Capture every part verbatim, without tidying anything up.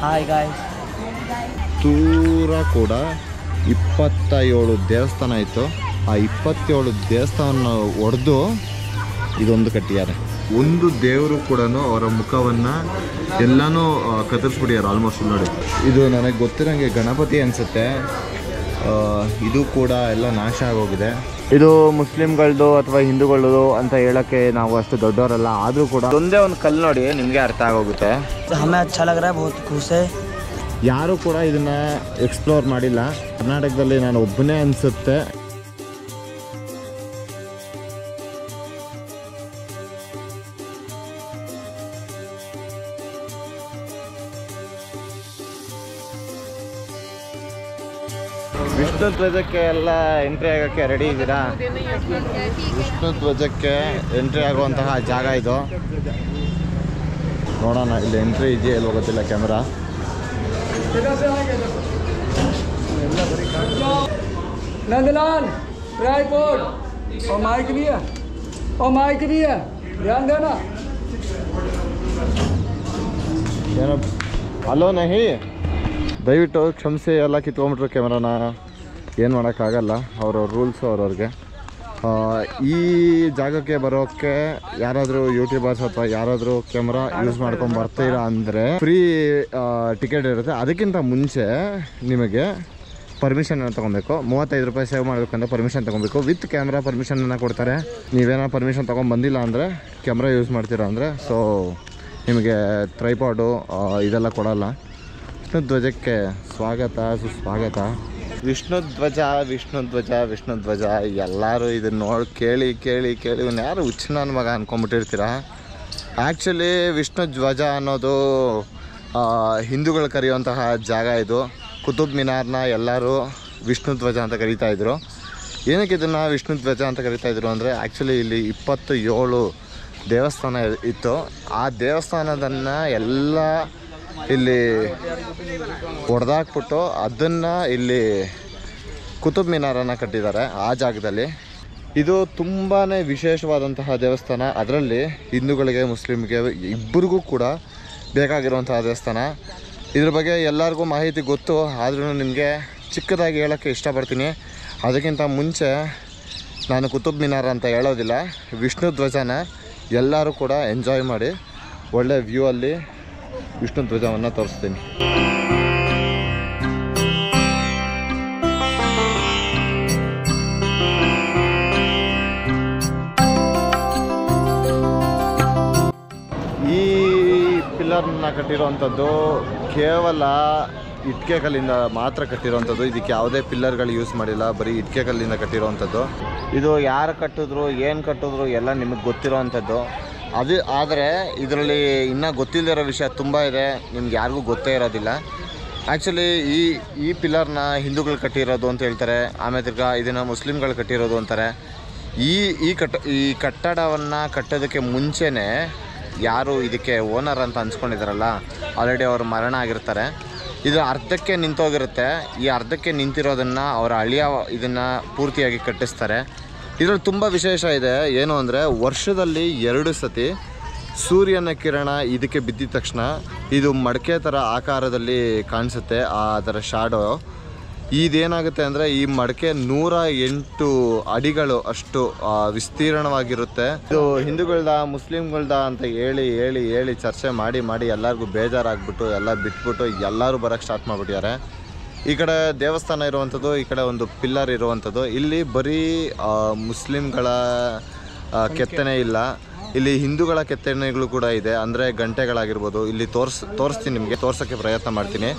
Hi guys. Turakoda twenty-seven ದೇವಸ್ಥಾನ ಇತ್ತು ಆ twenty-seven ದೇವಸ್ಥಾನ ಹೊರದು ಇದೊಂದು ಕಟ್ಟಿದ್ದಾರೆ ಒಂದು ದೇವರು ಕೂಡನು ಅವರ ಮುಖವನ್ನ ಎಲ್ಲಾನು ಕತ್ತರಿಸ್ಬಿಟ್ಟಿದ್ದಾರೆ ಆಲ್ಮೋಸ್ಟ್ ನೋಡಿ ಇದು ನನಗೆ ಗೊತ್ತಿರಂಗೆ ಗಣಪತಿ ಅನ್ಸುತ್ತೆ ಇದು ಕೂಡ ಎಲ್ಲ ನಾಶ ಆಗೋಗಿದೆ ಇದು ಮುಸ್ಲಿಮ್ಗಳದು ಅಥವಾ ಹಿಂದೂಗಳದು ಅಂತ ಹೇಳಕ್ಕೆ ನಾವು ಅಷ್ಟು ದೊಡ್ಡವರಲ್ಲ ಆದ್ರೂ ಕೂಡ ಒಂದೇ ಒಂದು ಕಲ್ಲು ನೋಡಿ ನಿಮಗೆ ಅರ್ಥ ಆಗೋಗುತ್ತೆ ನಮಗೆ अच्छा लग रहा है बहुत खुश है ಯಾರು ಕೂಡ ಇದನ್ನ ಎಕ್ಸ್ಪ್ಲೋರ್ ಮಾಡಿಲ್ಲ ಕರ್ನಾಟಕದಲ್ಲಿ ನಾನು ಒಬ್ಬನೇ ಅನ್ಸುತ್ತೆ विष्णु ध्वज के एंट्री आगे रेडी विष्णु ध्वज के एंट्री आगो जग इतना नोड़ इले एंट्री गोल कैमरा नंदलाल ट्राइपॉड और माइक भी है और माइक भी है ध्यान देना हेलो नहीं दयविट्टु क्षमसे एल्ल कित्कोंबिट्रु कैमरान ಏನು ಮಾಡೋಕ್ಕಾಗಲ್ಲ ಅವರ ರೂಲ್ಸ್ ಅವರವರಿಗೆ ಈ ಜಾಗಕ್ಕೆ ಬರೋಕ್ಕೆ ಯಾರಾದರೂ ಯೂಟ್ಯೂಬರ್ಸ್ ಅಥವಾ ಯಾರಾದರೂ ಕ್ಯಾಮೆರಾ ಯೂಸ್ ಮಾಡ್ಕೊಂಡು ಬರ್ತೀರಾ ಅಂದರೆ ಫ್ರೀ ಟಿಕೆಟ್ ಇರುತ್ತೆ ಅದಕ್ಕಿಂತ ಮುಂಚೆ ನಿಮಗೆ ಪರ್ಮಿಷನ್ ಅನ್ನು ತಗೊಬೇಕು ಮೂವತ್ತೈದು ರೂಪಾಯಿ ಸೇವ್ ಮಾಡಬೇಕಂದ್ರೆ ಪರ್ಮಿಷನ್ ತಗೊಬೇಕು ವಿತ್ ಕ್ಯಾಮ್ರಾ ಪರ್ಮಿಷನನ್ನು ಕೊಡ್ತಾರೆ ನೀವೇನೋ ಪರ್ಮಿಷನ್ ತೊಗೊಂಡು ಬಂದಿಲ್ಲ ಅಂದರೆ ಕ್ಯಾಮ್ರಾ ಯೂಸ್ ಮಾಡ್ತೀರಾ ಅಂದರೆ ಸೊ ನಿಮಗೆ ಟ್ರೈಪಾಡು ಇದೆಲ್ಲ ಕೊಡಲ್ಲ ವಿಷ್ಣು ಧ್ವಜಕ್ಕೆ ಸ್ವಾಗತ ಸುಸ್ವಾಗತ ವಿಷ್ಣು ಧ್ವಜ ವಿಷ್ಣು ಧ್ವಜ ವಿಷ್ಣು ಧ್ವಜ ಎಲ್ಲರೂ ಇದನ್ನ ನೋಡಿ ಕೇಳಿ ಕೇಳಿ ಕೇಳಿ ಇವ್ನು ಯಾರು ಹುಚ್ಚನನ ಮಗ ಅನ್ಕೊಂಡ್ಬಿಟ್ಟಿರ್ತೀರಾ ಆ್ಯಕ್ಚುಲಿ ವಿಷ್ಣು ಧ್ವಜ ಅನ್ನೋದು ಹಿಂದೂಗಳು ಕರೆಯುವಂತಹ ಜಾಗ ಇದು ಕುತುಬ್ ಮಿನಾರ್ನ ಎಲ್ಲರೂ ವಿಷ್ಣು ಧ್ವಜ ಅಂತ ಕರೀತಾಯಿದ್ರು ಏನಕ್ಕೆ ಇದನ್ನು ವಿಷ್ಣು ಧ್ವಜ ಅಂತ ಕರೀತಾಯಿದ್ರು ಅಂದರೆ ಆ್ಯಕ್ಚುಲಿ ಇಲ್ಲಿ ಇಪ್ಪತ್ತು ಏಳು ದೇವಸ್ಥಾನ ಇತ್ತು ಆ ದೇವಸ್ಥಾನದನ್ನು ಎಲ್ಲ ಇಲ್ಲಿ ಹೊಡೆದಾಕ್ಬಿಟ್ಟು ಅದನ್ನು ಇಲ್ಲಿ ಕುತುಬ್ ಮಿನಾರನ್ನು ಕಟ್ಟಿದ್ದಾರೆ ಆ ಜಾಗದಲ್ಲಿ ಇದು ತುಂಬಾ ವಿಶೇಷವಾದಂತಹ ದೇವಸ್ಥಾನ ಅದರಲ್ಲಿ ಹಿಂದೂಗಳಿಗೆ ಮುಸ್ಲಿಮ್ಗೆ ಇಬ್ಬರಿಗೂ ಕೂಡ ಬೇಕಾಗಿರುವಂತಹ ದೇವಸ್ಥಾನ ಇದ್ರ ಬಗ್ಗೆ ಎಲ್ಲರಿಗೂ ಮಾಹಿತಿ ಗೊತ್ತು ಆದ್ರೂ ನಿಮಗೆ ಚಿಕ್ಕದಾಗಿ ಹೇಳೋಕ್ಕೆ ಇಷ್ಟಪಡ್ತೀನಿ ಅದಕ್ಕಿಂತ ಮುಂಚೆ ನಾನು ಕುತುಬ್ ಮಿನಾರ ಅಂತ ಹೇಳೋದಿಲ್ಲ ವಿಷ್ಣು ಧ್ವಜನ ಎಲ್ಲರೂ ಕೂಡ ಎಂಜಾಯ್ ಮಾಡಿ ಒಳ್ಳೆ ವ್ಯೂ ಅಲ್ಲಿ ವಿಷ್ಣು ಧ್ವಜವನ್ನು ತೋರಿಸ್ತೀನಿ ಈ ಪಿಲ್ಲರ್ನ ಕಟ್ಟಿರುವಂಥದ್ದು ಕೇವಲ ಇಟ್ಕೆ ಕಲ್ಲಿಂದ ಮಾತ್ರ ಕಟ್ಟಿರುವಂಥದ್ದು ಇದಕ್ಕೆ ಯಾವುದೇ ಪಿಲ್ಲರ್ಗಳು ಯೂಸ್ ಮಾಡಿಲ್ಲ ಬರೀ ಇಟ್ಕೆ ಕಲ್ಲಿಂದ ಕಟ್ಟಿರುವಂಥದ್ದು ಇದು ಯಾರು ಕಟ್ಟಿದ್ರು ಏನು ಕಟ್ಟಿದ್ರು ಎಲ್ಲ ನಿಮಗೆ ಗೊತ್ತಿರೋವಂಥದ್ದು ಅದು ಆದರೆ ಇದರಲ್ಲಿ ಇನ್ನೂ ಗೊತ್ತಿಲ್ಲದಿರೋ ವಿಷಯ ತುಂಬ ಇದೆ ನಿಮ್ಗೆ ಯಾರಿಗೂ ಗೊತ್ತೇ ಇರೋದಿಲ್ಲ ಆ್ಯಕ್ಚುಲಿ ಈ ಈ ಪಿಲ್ಲರ್ನ ಹಿಂದೂಗಳು ಕಟ್ಟಿರೋದು ಅಂತ ಹೇಳ್ತಾರೆ ಆಮೇಲೆ ತಿರ್ಗಾ ಇದನ್ನು ಮುಸ್ಲಿಮ್ಗಳು ಕಟ್ಟಿರೋದು ಅಂತಾರೆ ಈ ಈ ಕಟ್ಟ ಈ ಕಟ್ಟಡವನ್ನು ಕಟ್ಟೋದಕ್ಕೆ ಮುಂಚೆನೇ ಯಾರು ಇದಕ್ಕೆ ಓನರ್ ಅಂತ ಅನ್ಸ್ಕೊಂಡಿದ್ದಾರಲ್ಲ ಆಲ್ರೆಡಿ ಅವರು ಮರಣ ಆಗಿರ್ತಾರೆ ಇದು ಅರ್ಧಕ್ಕೆ ನಿಂತೋಗಿರುತ್ತೆ ಈ ಅರ್ಧಕ್ಕೆ ನಿಂತಿರೋದನ್ನು ಅವರ ಅಳಿಯ ಇದನ್ನು ಪೂರ್ತಿಯಾಗಿ ಕಟ್ಟಿಸ್ತಾರೆ ಇದರಲ್ಲಿ ತುಂಬ ವಿಶೇಷ ಇದೆ ಏನು ಅಂದರೆ ವರ್ಷದಲ್ಲಿ ಎರಡು ಸತಿ ಸೂರ್ಯನ ಕಿರಣ ಇದಕ್ಕೆ ಬಿದ್ದಿದ ತಕ್ಷಣ ಇದು ಮಡಕೆ ಥರ ಆಕಾರದಲ್ಲಿ ಕಾಣಿಸುತ್ತೆ ಆ ಥರ ಶಾಡೋ ಇದೇನಾಗುತ್ತೆ ಅಂದರೆ ಈ ಮಡಕೆ ನೂರ ಎಂಟು ಅಡಿಗಳು ಅಷ್ಟು ವಿಸ್ತೀರ್ಣವಾಗಿರುತ್ತೆ ಇದು ಹಿಂದೂಗಳ್ದ ಮುಸ್ಲಿಮ್ಗಳ್ದ ಅಂತ ಹೇಳಿ ಹೇಳಿ ಹೇಳಿ ಚರ್ಚೆ ಮಾಡಿ ಮಾಡಿ ಎಲ್ಲರಿಗೂ ಬೇಜಾರಾಗ್ಬಿಟ್ಟು ಎಲ್ಲ ಬಿಟ್ಬಿಟ್ಟು ಎಲ್ಲರೂ ಬರೋಕ್ಕೆ ಸ್ಟಾರ್ಟ್ ಮಾಡಿಬಿಟ್ಟಿದ್ದಾರೆ ಈ ಕಡೆ ದೇವಸ್ಥಾನ ಇರುವಂಥದ್ದು ಈ ಕಡೆ ಒಂದು ಪಿಲ್ಲರ್ ಇರುವಂಥದ್ದು ಇಲ್ಲಿ ಬರೀ ಮುಸ್ಲಿಮ್ಗಳ ಕೆತ್ತನೆ ಇಲ್ಲ ಇಲ್ಲಿ ಹಿಂದೂಗಳ ಕೆತ್ತನೆಗಳು ಕೂಡ ಇದೆ ಅಂದರೆ ಗಂಟೆಗಳಾಗಿರ್ಬೋದು ಇಲ್ಲಿ ತೋರ್ಸ್ ತೋರಿಸ್ತೀನಿ ನಿಮಗೆ ತೋರ್ಸೋಕ್ಕೆ ಪ್ರಯತ್ನ ಮಾಡ್ತೀನಿ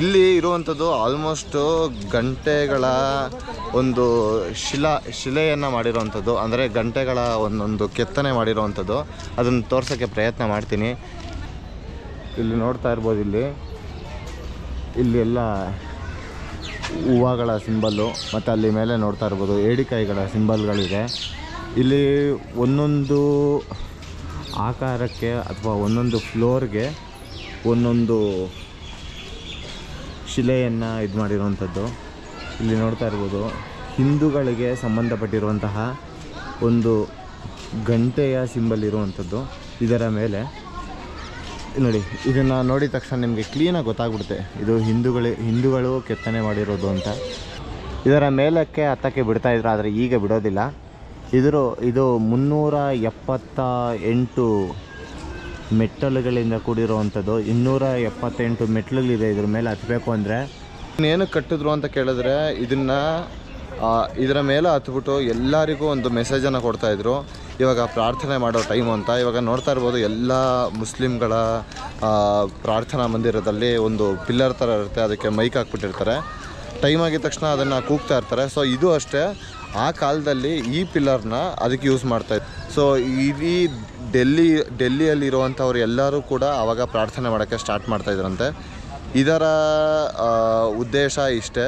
ಇಲ್ಲಿ ಇರುವಂಥದ್ದು ಆಲ್ಮೋಸ್ಟು ಗಂಟೆಗಳ ಒಂದು ಶಿಲಾ ಶಿಲೆಯನ್ನು ಮಾಡಿರೋವಂಥದ್ದು ಅಂದರೆ ಗಂಟೆಗಳ ಒಂದೊಂದು ಕೆತ್ತನೆ ಮಾಡಿರೋವಂಥದ್ದು ಅದನ್ನು ತೋರ್ಸೋಕ್ಕೆ ಪ್ರಯತ್ನ ಮಾಡ್ತೀನಿ ಇಲ್ಲಿ ನೋಡ್ತಾ ಇರ್ಬೋದು ಇಲ್ಲಿ ಇಲ್ಲೆಲ್ಲ ಹೂವುಗಳ ಸಿಂಬಲ್ಲು ಮತ್ತು ಅಲ್ಲಿ ಮೇಲೆ ನೋಡ್ತಾ ಇರ್ಬೋದು ಏಡಿಕಾಯಿಗಳ ಸಿಂಬಲ್ಗಳಿದೆ ಇಲ್ಲಿ ಒಂದೊಂದು ಆಕಾರಕ್ಕೆ ಅಥವಾ ಒಂದೊಂದು ಫ್ಲೋರ್ಗೆ ಒಂದೊಂದು ಶಿಲೆಯನ್ನು ಇದು ಮಾಡಿರುವಂಥದ್ದು ಇಲ್ಲಿ ನೋಡ್ತಾ ಇರ್ಬೋದು ಹಿಂದೂಗಳಿಗೆ ಸಂಬಂಧಪಟ್ಟಿರುವಂತಹ ಒಂದು ಗಂಟೆಯ ಸಿಂಬಲ್ ಇರುವಂಥದ್ದು ಇದರ ಮೇಲೆ ನೋಡಿ ಇದನ್ನ ನೋಡಿದ ತಕ್ಷಣ ನಿಮಗೆ ಕ್ಲೀನ್ ಆಗಿ ಗೊತ್ತಾಗ್ಬಿಡುತ್ತೆ ಇದು ಹಿಂದೂಗಳು ಹಿಂದೂಗಳು ಕೆತ್ತನೆ ಮಾಡಿರೋದು ಅಂತ. ಇದರ ಮೇಲಕ್ಕೆ ಹತ್ತಕ್ಕೆ ಬಿಡ್ತಾ ಇದ್ರು ಆದರೆ ಈಗ ಬಿಡೋದಿಲ್ಲ. ಇದ್ರು ಇದು ಮುನ್ನೂರ ಎಪ್ಪತ್ತ ಎಂಟು ಮೆಟ್ಟಲುಗಳಿಂದ ಕೂಡಿರುವಂಥದ್ದು. ಇನ್ನೂರ ಎಪ್ಪತ್ತೆಂಟು ಮೆಟ್ಟಲುಗಳಿದೆ ಇದ್ರ ಮೇಲೆ ಹತ್ತಬೇಕು ಅಂದರೆ. ಇನ್ನೇನು ಕಟ್ಟಿದ್ರು ಅಂತ ಕೇಳಿದ್ರೆ ಇದನ್ನು ಇದರ ಮೇಲೆ ಹತ್ಬಿಟ್ಟು ಎಲ್ಲರಿಗೂ ಒಂದು ಮೆಸೇಜನ್ನು ಕೊಡ್ತಾಯಿದ್ರು ಇವಾಗ ಪ್ರಾರ್ಥನೆ ಮಾಡೋ ಟೈಮು ಅಂತ. ಇವಾಗ ನೋಡ್ತಾ ಇರ್ಬೋದು ಎಲ್ಲ ಮುಸ್ಲಿಮ್ಗಳ ಪ್ರಾರ್ಥನಾ ಮಂದಿರದಲ್ಲಿ ಒಂದು ಪಿಲ್ಲರ್ ಥರ ಇರುತ್ತೆ, ಅದಕ್ಕೆ ಮೈಕ್ ಹಾಕ್ಬಿಟ್ಟಿರ್ತಾರೆ, ಟೈಮ್ ಆಗಿದ ತಕ್ಷಣ ಅದನ್ನು ಕೂಗ್ತಾ ಇರ್ತಾರೆ. ಸೊ ಇದು ಅಷ್ಟೇ ಆ ಕಾಲದಲ್ಲಿ ಈ ಪಿಲ್ಲರ್ನ ಅದಕ್ಕೆ ಯೂಸ್ ಮಾಡ್ತಾಯಿದ್ರು. ಸೊ ಇಡೀ ಡೆಲ್ಲಿ ಡೆಲ್ಲಿಯಲ್ಲಿರುವಂಥವ್ರು ಎಲ್ಲರೂ ಕೂಡ ಆವಾಗ ಪ್ರಾರ್ಥನೆ ಮಾಡೋಕ್ಕೆ ಸ್ಟಾರ್ಟ್ ಮಾಡ್ತಾಯಿದ್ರಂತೆ. ಇದರ ಉದ್ದೇಶ ಇಷ್ಟೇ,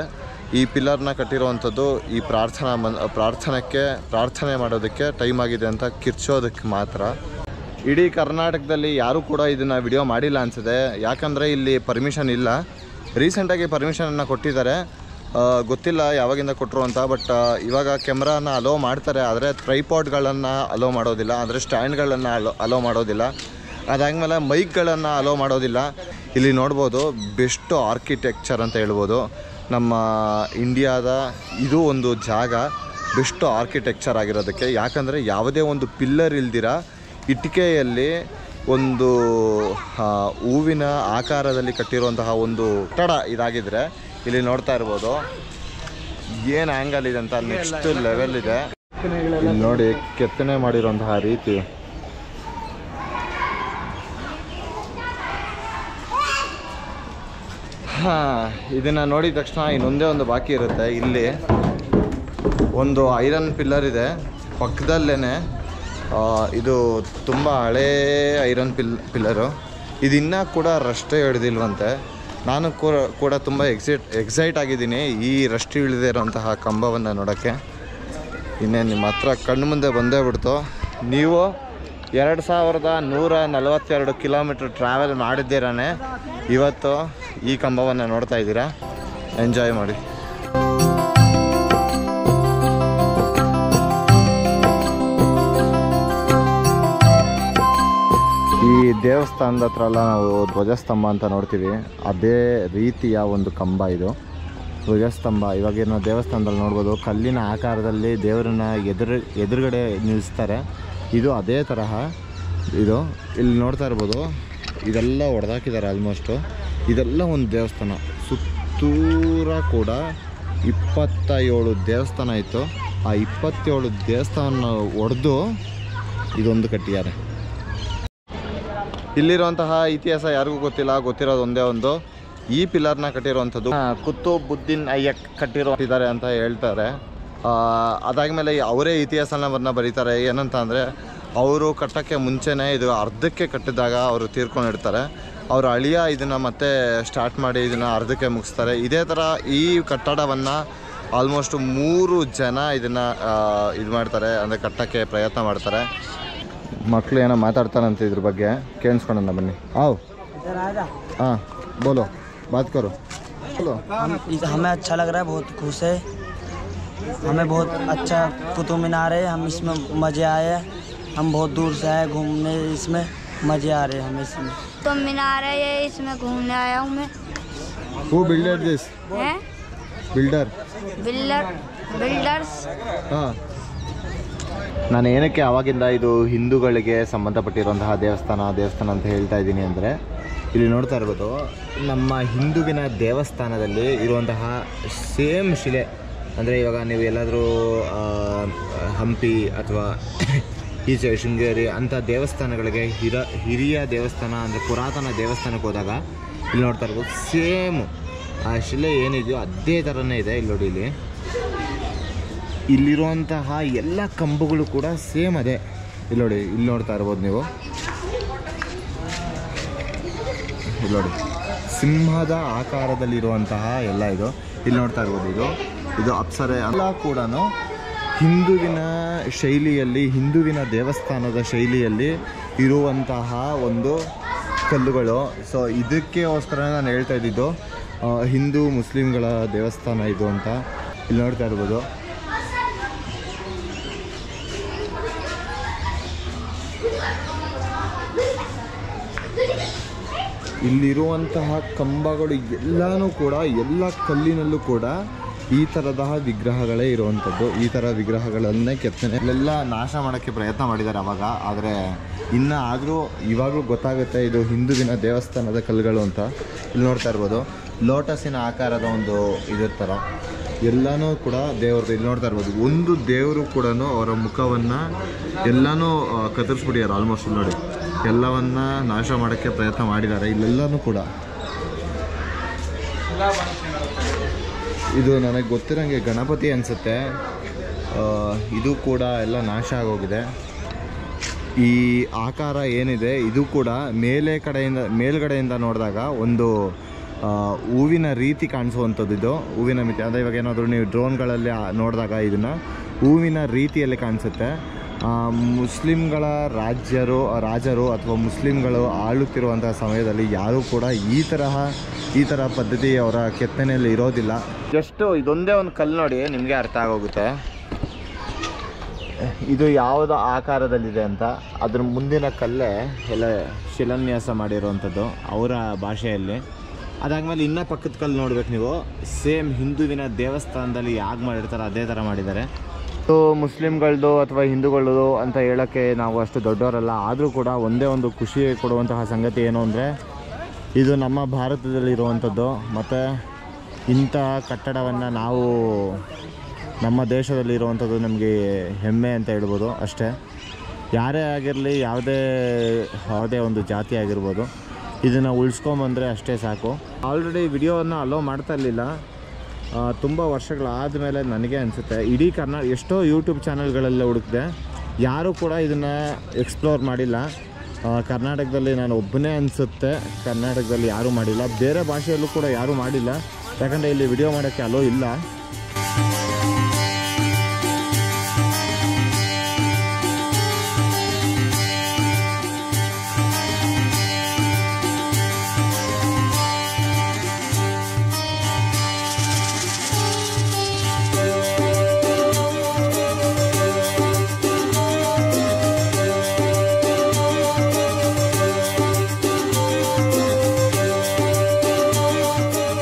ಈ ಪಿಲ್ಲರ್ನ ಕಟ್ಟಿರುವಂಥದ್ದು ಈ ಪ್ರಾರ್ಥನಾ ಮನ್ ಪ್ರಾರ್ಥನೆಕ್ಕೆ ಪ್ರಾರ್ಥನೆ ಮಾಡೋದಕ್ಕೆ ಟೈಮ್ ಆಗಿದೆ ಅಂತ ಕಿರ್ಚೋದಕ್ಕೆ ಮಾತ್ರ. ಇಡೀ ಕರ್ನಾಟಕದಲ್ಲಿ ಯಾರೂ ಕೂಡ ಇದನ್ನು ವಿಡಿಯೋ ಮಾಡಿಲ್ಲ ಅನಿಸಿದೆ, ಯಾಕಂದರೆ ಇಲ್ಲಿ ಪರ್ಮಿಷನ್ ಇಲ್ಲ. ರೀಸೆಂಟಾಗಿ ಪರ್ಮಿಷನನ್ನು ಕೊಟ್ಟಿದ್ದಾರೆ, ಗೊತ್ತಿಲ್ಲ ಯಾವಾಗಿಂದ ಕೊಟ್ಟರು ಅಂತ. ಬಟ್ ಇವಾಗ ಕ್ಯಾಮ್ರಾನ ಅಲೋ ಮಾಡ್ತಾರೆ, ಆದರೆ ಟ್ರೈಪಾಡ್ಗಳನ್ನು ಅಲೋ ಮಾಡೋದಿಲ್ಲ, ಅಂದರೆ ಸ್ಟ್ಯಾಂಡ್ಗಳನ್ನು ಅಲೋ ಅಲೋ ಮಾಡೋದಿಲ್ಲ, ಅದಾದಮೇಲೆ ಮೈಕ್ಗಳನ್ನು ಅಲೋ ಮಾಡೋದಿಲ್ಲ. ಇಲ್ಲಿ ನೋಡ್ಬೋದು ಬೆಸ್ಟ್ ಆರ್ಕಿಟೆಕ್ಚರ್ ಅಂತ ಹೇಳ್ಬೋದು ನಮ್ಮ ಇಂಡಿಯಾದ ಇದು ಒಂದು ಜಾಗ ಬೆಸ್ಟ್ ಆರ್ಕಿಟೆಕ್ಚರ್ ಆಗಿರೋದಕ್ಕೆ. ಯಾಕಂದರೆ ಯಾವುದೇ ಒಂದು ಪಿಲ್ಲರ್ ಇಲ್ದಿರ ಇಟ್ಟಿಗೆಯಲ್ಲಿ ಒಂದು ಹೂವಿನ ಆಕಾರದಲ್ಲಿ ಕಟ್ಟಿರುವಂತಹ ಒಂದು ಕಟ್ಟಡ ಇದಾಗಿದ್ದರೆ ಇಲ್ಲಿ ನೋಡ್ತಾ ಇರ್ಬೋದು ಏನು ಆ್ಯಂಗಲ್ ಇದೆ ಅಂತ, ನೆಕ್ಸ್ಟ್ ಲೆವೆಲ್ ಇದೆ. ಇಲ್ಲಿ ನೋಡಿ ಕೆತ್ತನೆ ಮಾಡಿರುವಂತಹ ರೀತಿ, ಹಾಂ ಇದನ್ನು ನೋಡಿದ ತಕ್ಷಣ ಇನ್ನೊಂದೇ ಒಂದು ಬಾಕಿ ಇರುತ್ತೆ. ಇಲ್ಲಿ ಒಂದು ಐರನ್ ಪಿಲ್ಲರ್ ಇದೆ ಪಕ್ಕದಲ್ಲೇ, ಇದು ತುಂಬ ಹಳೇ ಐರನ್ ಪಿಲ್ ಪಿಲ್ಲರು ಇದು ಇನ್ನೂ ಕೂಡ ರಷ್ಟೇ ಹಿಡ್ದಿಲ್ವಂತೆ. ನಾನು ಕೂಡ ಕೂಡ ತುಂಬ ಎಕ್ಸೈಟ್ ಎಕ್ಸೈಟ್ ಆಗಿದ್ದೀನಿ ಈ ರಷ್ಟು ಇಳಿದಿರೋಂತಹ ಕಂಬವನ್ನು ನೋಡೋಕ್ಕೆ. ಇನ್ನೇನು ನಿಮ್ಮ ಹತ್ರ ಕಣ್ಣು ಮುಂದೆ ಬಂದೇ ಬಿಡ್ತು. ನೀವು ಎರಡು ಸಾವಿರದ ನೂರ ನಲವತ್ತೆರಡು ಕಿಲೋಮೀಟ್ರ್ ಟ್ರಾವೆಲ್ ಮಾಡಿದ್ದೀರೇ ಇವತ್ತು ಈ ಕಂಬವನ್ನು ನೋಡ್ತಾ ಇದ್ದೀರಾ. ಎಂಜಾಯ್ ಮಾಡಿ. ಈ ದೇವಸ್ಥಾನದ ಹತ್ರ ಎಲ್ಲ ನಾವು ಧ್ವಜಸ್ತಂಭ ಅಂತ ನೋಡ್ತೀವಿ, ಅದೇ ರೀತಿಯ ಒಂದು ಕಂಬ ಇದು ಧ್ವಜಸ್ತಂಭ. ಇವಾಗಿನ ದೇವಸ್ಥಾನದಲ್ಲಿ ನೋಡ್ಬೋದು ಕಲ್ಲಿನ ಆಕಾರದಲ್ಲಿ ದೇವರನ್ನ ಎದುರು ಎದುರುಗಡೆ ನಿಲ್ಲಿಸ್ತಾರೆ, ಇದು ಅದೇ ತರಹ. ಇದು ಇಲ್ಲಿ ನೋಡ್ತಾ ಇರ್ಬೋದು ಇದೆಲ್ಲ ಹೊಡೆದಾಕಿದ್ದಾರೆ ಆಲ್ಮೋಸ್ಟು. ಇದೆಲ್ಲ ಒಂದು ದೇವಸ್ಥಾನ, ಸುತ್ತೂರ ಕೂಡ ಇಪ್ಪತ್ತ ಏಳು ದೇವಸ್ಥಾನ ಇತ್ತು. ಆ ಇಪ್ಪತ್ತೇಳು ದೇವಸ್ಥಾನ ಹೊಡೆದು ಇದೊಂದು ಕಟ್ಟಿದ್ದಾರೆ. ಇಲ್ಲಿರುವಂತಹ ಇತಿಹಾಸ ಯಾರಿಗೂ ಗೊತ್ತಿಲ್ಲ, ಗೊತ್ತಿರೋದು ಒಂದೇ ಒಂದು ಈ ಪಿಲ್ಲರ್ನ ಕಟ್ಟಿರುವಂಥದ್ದು ಕುತುಬುದ್ದೀನ್ ಐಯಕ್ ಕಟ್ಟಿರೋದಿದ್ದಾರೆ ಅಂತ ಹೇಳ್ತಾರೆ. ಅದಾದಮೇಲೆ ಅವರೇ ಇತಿಹಾಸನವನ್ನು ಬರೀತಾರೆ, ಏನಂತ ಅಂದರೆ ಅವರು ಕಟ್ಟೋಕ್ಕೆ ಮುಂಚೆನೇ ಇದು ಅರ್ಧಕ್ಕೆ ಕಟ್ಟಿದಾಗ ಅವರು ತೀರ್ಕೊಂಡಿರ್ತಾರೆ, ಅವ್ರ ಅಳಿಯ ಇದನ್ನು ಮತ್ತೆ ಸ್ಟಾರ್ಟ್ ಮಾಡಿ ಇದನ್ನು ಅರ್ಧಕ್ಕೆ ಮುಗಿಸ್ತಾರೆ. ಇದೇ ಥರ ಈ ಕಟ್ಟಡವನ್ನು ಆಲ್ಮೋಸ್ಟ್ ಮೂರು ಜನ ಇದನ್ನು ಇದು ಮಾಡ್ತಾರೆ, ಅಂದರೆ ಕಟ್ಟೋಕ್ಕೆ ಪ್ರಯತ್ನ ಮಾಡ್ತಾರೆ. ಮಕ್ಕಳು ಏನೋ ಮಾತಾಡ್ತಾರಂತೆ ಇದ್ರ ಬಗ್ಗೆ, ಕೇಳಿಸ್ಕೊಂಡ ಬನ್ನಿ. ಹಾಂ ಹಾಂ ಬೋಲೋ ಬಾತ್ ಕರೋ ಬೋಲೋ. ಹಮೇ ಅಚ್ಚಾ ಲಗ್ ರಹಾ ಹೈ, ಬಹುತ್ ಖುಷ್ ಹೈ, ಹಮೇ ಬಹುತ್ ಅಚ್ಚಾ ಕುತುಬ್ मीनार है, हम इसमें मजे आए, हम बहुत दूर से आए घूमने, इसमें मजे आ रहे हैं, हमें इसमें कुतुब मीनार है ये, इसमें घूमने आया हूँ मैं. वो बिल्डर दिस है बिल्डर बिल्डर बिल्डर्स. ಹಾಂ ನಾನು ಏನಕ್ಕೆ ಆವಾಗಿಂದ ಇದು ಹಿಂದೂಗಳಿಗೆ ಸಂಬಂಧಪಟ್ಟಿರುವಂತಹ ದೇವಸ್ಥಾನ ದೇವಸ್ಥಾನ ಅಂತ ಹೇಳ್ತಾ ಇದ್ದೀನಿ ಅಂದರೆ ಇಲ್ಲಿ ನೋಡ್ತಾ ಇರ್ಬೋದು ನಮ್ಮ ಹಿಂದೂವಿನ ದೇವಸ್ಥಾನದಲ್ಲಿ ಇರುವಂತಹ ಸೇಮ್ ಶಿಲೆ, ಅಂದರೆ ಇವಾಗ ನೀವು ಎಲ್ಲಾದರೂ ಹಂಪಿ ಅಥವಾ ಈಚೆ ಶೃಂಗೇರಿ ಅಂಥ ದೇವಸ್ಥಾನಗಳಿಗೆ ಹಿರ ಹಿರಿಯ ದೇವಸ್ಥಾನ ಅಂದರೆ ಪುರಾತನ ದೇವಸ್ಥಾನಕ್ಕೆ ಹೋದಾಗ ಇಲ್ಲಿ ನೋಡ್ತಾ ಇರ್ಬೋದು ಸೇಮ್ ಆ ಶಿಲೆ ಏನಿದೆಯೋ ಅದೇ ಥರನೇ ಇದೆ. ಇಲ್ಲಿ ನೋಡಿ ಇಲ್ಲಿ ಇಲ್ಲಿರುವಂತಹ ಎಲ್ಲ ಕಂಬಗಳು ಕೂಡ ಸೇಮ್ ಅದೇ. ಇಲ್ಲಿ ನೋಡಿ ಇಲ್ಲಿ ನೋಡ್ತಾ ಇರ್ಬೋದು ನೀವು, ಇಲ್ಲಿ ನೋಡಿ ಸಿಂಹದ ಆಕಾರದಲ್ಲಿರುವಂತಹ ಎಲ್ಲ ಇದು ಇಲ್ಲಿ ನೋಡ್ತಾ ಇರ್ಬೋದು ಇದು ಇದು ಅಪ್ಸರೆ ಎಲ್ಲ ಕೂಡ ಹಿಂದುವಿನ ಶೈಲಿಯಲ್ಲಿ ಹಿಂದುವಿನ ದೇವಸ್ಥಾನದ ಶೈಲಿಯಲ್ಲಿ ಇರುವಂತಹ ಒಂದು ಕಲ್ಲುಗಳು. ಸೊ ಇದಕ್ಕೋಸ್ಕರ ನಾನು ಹೇಳ್ತಾ ಇದ್ದಿದ್ದು ಹಿಂದೂ ಮುಸ್ಲಿಮ್ಗಳ ದೇವಸ್ಥಾನ ಇದು ಅಂತ. ಇಲ್ಲಿ ನೋಡ್ತಾ ಇರ್ಬೋದು ಇಲ್ಲಿರುವಂತಹ ಕಂಬಗಳು ಎಲ್ಲಾನು ಕೂಡ ಎಲ್ಲ ಕಲ್ಲಿನಲ್ಲೂ ಕೂಡ ಈ ತರದ ವಿಗ್ರಹಗಳೇ ಇರುವಂತದ್ದು. ಈ ತರ ವಿಗ್ರಹಗಳನ್ನೇ ಕೆತ್ತನೆ ಎಲ್ಲ ನಾಶ ಮಾಡೋಕ್ಕೆ ಪ್ರಯತ್ನ ಮಾಡಿದ್ದಾರೆ ಅವಾಗ. ಆದರೆ ಇನ್ನ ಆದರೂ ಇವಾಗಲೂ ಗೊತ್ತಾಗುತ್ತೆ ಇದು ಹಿಂದುವಿನ ದೇವಸ್ಥಾನದ ಕಲ್ಲುಗಳು ಅಂತ. ಇಲ್ಲಿ ನೋಡ್ತಾ ಇರ್ಬೋದು ಲೋಟಸಿನ ಆಕಾರದ ಒಂದು ಇದ್ರ ಥರ ಎಲ್ಲನೂ ಕೂಡ ದೇವ್ರದ್ದು. ಇಲ್ಲಿ ನೋಡ್ತಾ ಇರ್ಬೋದು ಒಂದು ದೇವರು ಕೂಡ ಅವರ ಮುಖವನ್ನು ಎಲ್ಲನೂ ಕತ್ತರಿಸ್ಬಿಟ್ಟಿದ್ದಾರೆ ಆಲ್ಮೋಸ್ಟ್. ನೋಡಿ ಎಲ್ಲವನ್ನ ನಾಶ ಮಾಡೋಕ್ಕೆ ಪ್ರಯತ್ನ ಮಾಡಿದ್ದಾರೆ ಇಲ್ಲೆಲ್ಲನೂ ಕೂಡ. ಇದು ನನಗೆ ಗೊತ್ತಿರೋಂಗೆ ಗಣಪತಿ ಅನಿಸುತ್ತೆ. ಇದು ಕೂಡ ಎಲ್ಲ ನಾಶ ಆಗೋಗಿದೆ. ಈ ಆಕಾರ ಏನಿದೆ ಇದು ಕೂಡ ಮೇಲೆ ಕಡೆಯಿಂದ ಮೇಲ್ಗಡೆಯಿಂದ ನೋಡಿದಾಗ ಒಂದು ಹೂವಿನ ರೀತಿ ಕಾಣಿಸುವಂಥದ್ದು. ಇದು ಹೂವಿನ ಮಿತಿ ಅಂದರೆ ಇವಾಗ ಏನಾದರೂ ನೀವು ಡ್ರೋನ್ಗಳಲ್ಲಿ ನೋಡಿದಾಗ ಇದನ್ನು ಹೂವಿನ ರೀತಿಯಲ್ಲಿ ಕಾಣಿಸುತ್ತೆ. ಮುಸ್ಲಿಮ್ಗಳ ರಾಜ್ಯರು ರಾಜರು ಅಥವಾ ಮುಸ್ಲಿಮ್ಗಳು ಆಳುತ್ತಿರುವಂಥ ಸಮಯದಲ್ಲಿ ಯಾರೂ ಕೂಡ ಈ ತರಹ ಈ ಥರ ಪದ್ಧತಿ ಅವರ ಕೆತ್ತನೆಯಲ್ಲಿ ಇರೋದಿಲ್ಲ. ಜಸ್ಟು ಇದೊಂದೇ ಒಂದು ಕಲ್ಲು ನೋಡಿ ನಿಮಗೆ ಅರ್ಥ ಆಗೋಗುತ್ತೆ ಇದು ಯಾವುದ ಆಕಾರದಲ್ಲಿದೆ ಅಂತ. ಅದ್ರ ಮುಂದಿನ ಕಲ್ಲೇ ಎಲ್ಲ ಶಿಲಾನ್ಯಾಸ ಮಾಡಿರುವಂಥದ್ದು ಅವರ ಭಾಷೆಯಲ್ಲಿ. ಅದಾದಮೇಲೆ ಇನ್ನೂ ಪಕ್ಕದ ಕಲ್ಲು ನೋಡ್ಬೇಕು ನೀವು. ಸೇಮ್ ಹಿಂದುವಿನ ದೇವಸ್ಥಾನದಲ್ಲಿ ಯಾಕೆ ಮಾಡಿರ್ತಾರೆ ಅದೇ ಥರ ಮಾಡಿದ್ದಾರೆ. ಸೊ ಮುಸ್ಲಿಮ್ಗಳದ್ದು ಅಥವಾ ಹಿಂದೂಗಳದ್ದು ಅಂತ ಹೇಳೋಕ್ಕೆ ನಾವು ಅಷ್ಟು ದೊಡ್ಡವರಲ್ಲ. ಆದರೂ ಕೂಡ ಒಂದೇ ಒಂದು ಖುಷಿ ಕೊಡುವಂತಹ ಸಂಗತಿ ಏನು ಅಂದರೆ ಇದು ನಮ್ಮ ಭಾರತದಲ್ಲಿರುವಂಥದ್ದು. ಮತ್ತು ಇಂಥ ಕಟ್ಟಡವನ್ನು ನಾವು ನಮ್ಮ ದೇಶದಲ್ಲಿರುವಂಥದ್ದು ನಮಗೆ ಹೆಮ್ಮೆ ಅಂತ ಹೇಳ್ಬೋದು ಅಷ್ಟೇ. ಯಾರೇ ಆಗಿರಲಿ ಯಾವುದೇ ಯಾವುದೇ ಒಂದು ಜಾತಿ ಆಗಿರ್ಬೋದು ಇದನ್ನು ಉಳಿಸ್ಕೊಂಬಂದರೆ ಅಷ್ಟೇ ಸಾಕು. ಆಲ್ರೆಡಿ ವಿಡಿಯೋವನ್ನು ಅಲೋ ಮಾಡ್ತಾ ಇರಲಿಲ್ಲ ತುಂಬ ವರ್ಷಗಳಾದ ಮೇಲೆ ನನಗೆ ಅನಿಸುತ್ತೆ. ಇಡೀ ಕರ್ನಾ ಎಷ್ಟೋ ಯೂಟ್ಯೂಬ್ ಚಾನಲ್ಗಳೆಲ್ಲ ಹುಡುಕಿದೆ, ಯಾರೂ ಕೂಡ ಇದನ್ನು ಎಕ್ಸ್ಪ್ಲೋರ್ ಮಾಡಿಲ್ಲ. ಕರ್ನಾಟಕದಲ್ಲಿ ನಾನು ಒಬ್ಬನೇ ಅನಿಸುತ್ತೆ, ಕರ್ನಾಟಕದಲ್ಲಿ ಯಾರೂ ಮಾಡಿಲ್ಲ, ಬೇರೆ ಭಾಷೆಯಲ್ಲೂ ಕೂಡ ಯಾರೂ ಮಾಡಿಲ್ಲ. ಯಾಕಂದರೆ ಇಲ್ಲಿ ವಿಡಿಯೋ ಮಾಡೋಕ್ಕೆ ಅಲೋ ಇಲ್ಲ.